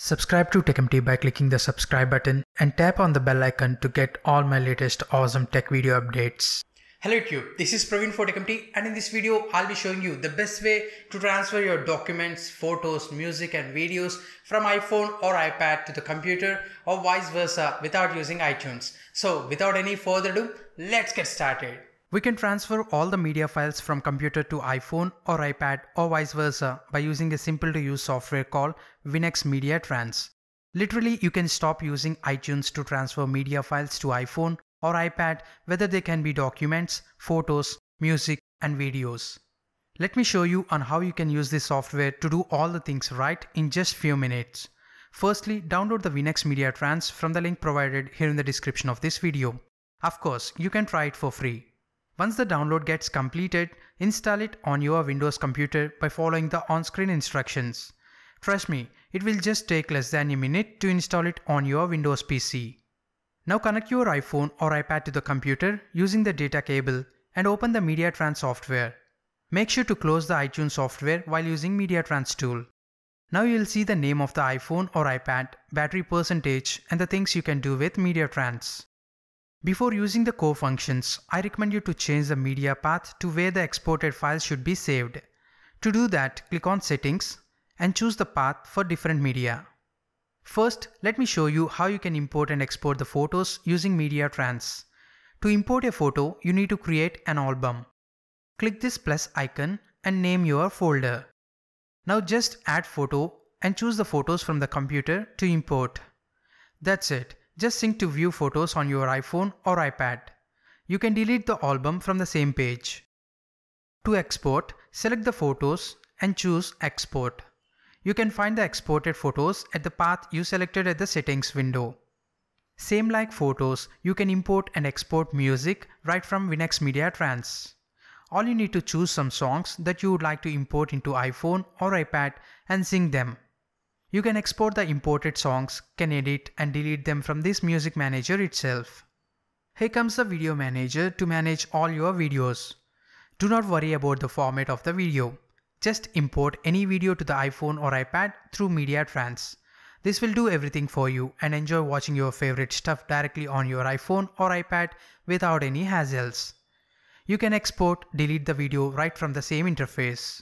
Subscribe to TechMT by clicking the subscribe button and tap on the bell icon to get all my latest awesome tech video updates. Hello YouTube, this is Praveen for TechMT, and in this video I'll be showing you the best way to transfer your documents, photos, music and videos from iPhone or iPad to the computer or vice versa without using iTunes. So without any further ado, let's get started. We can transfer all the media files from computer to iPhone or iPad or vice versa by using a simple to use software called WinX MediaTrans. Literally, you can stop using iTunes to transfer media files to iPhone or iPad, whether they can be documents, photos, music and videos. Let me show you on how you can use this software to do all the things right in just few minutes. Firstly, download the WinX MediaTrans from the link provided here in the description of this video. Of course, you can try it for free. Once the download gets completed, install it on your Windows computer by following the on-screen instructions. Trust me, it will just take less than a minute to install it on your Windows PC. Now connect your iPhone or iPad to the computer using the data cable and open the MediaTrans software. Make sure to close the iTunes software while using MediaTrans tool. Now you'll see the name of the iPhone or iPad, battery percentage and the things you can do with MediaTrans. Before using the core functions, I recommend you to change the media path to where the exported files should be saved. To do that, click on Settings and choose the path for different media. First, let me show you how you can import and export the photos using MediaTrans. To import a photo, you need to create an album. Click this plus icon and name your folder. Now just add photo and choose the photos from the computer to import. That's it. Just sync to view photos on your iPhone or iPad. You can delete the album from the same page. To export, select the photos and choose Export. You can find the exported photos at the path you selected at the settings window. Same like photos, you can import and export music right from WinX MediaTrans. All you need to choose some songs that you would like to import into iPhone or iPad and sing them. You can export the imported songs, can edit and delete them from this music manager itself. Here comes the video manager to manage all your videos. Do not worry about the format of the video. Just import any video to the iPhone or iPad through MediaTrans. This will do everything for you and enjoy watching your favorite stuff directly on your iPhone or iPad without any hassles. You can export, delete the video right from the same interface.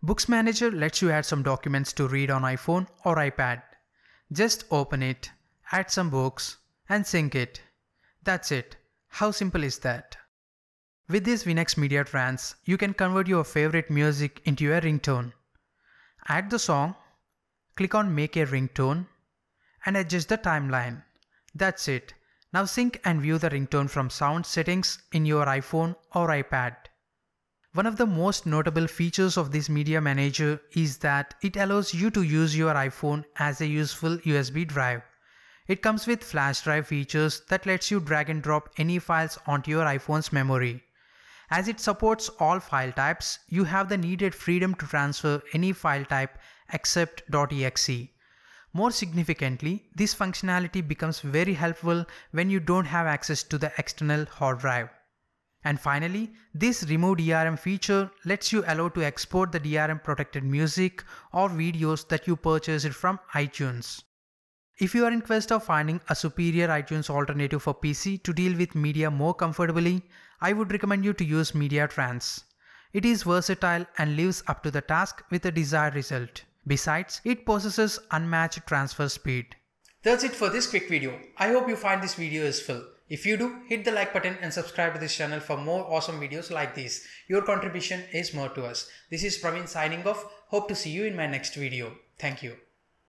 Books Manager lets you add some documents to read on iPhone or iPad. Just open it, add some books and sync it. That's it. How simple is that? With this WinX MediaTrans, you can convert your favorite music into your ringtone. Add the song, click on Make a Ringtone and adjust the timeline. That's it. Now sync and view the ringtone from sound settings in your iPhone or iPad. One of the most notable features of this media manager is that it allows you to use your iPhone as a useful USB drive. It comes with flash drive features that lets you drag and drop any files onto your iPhone's memory. As it supports all file types, you have the needed freedom to transfer any file type except .exe. More significantly, this functionality becomes very helpful when you don't have access to the external hard drive. And finally, this remove DRM feature lets you allow to export the DRM protected music or videos that you purchased from iTunes. If you are in quest of finding a superior iTunes alternative for PC to deal with media more comfortably, I would recommend you to use MediaTrans. It is versatile and lives up to the task with a desired result. Besides, it possesses unmatched transfer speed. That's it for this quick video. I hope you find this video useful. If you do, hit the like button and subscribe to this channel for more awesome videos like these. Your contribution is more to us. This is Praveen signing off. Hope to see you in my next video. Thank you.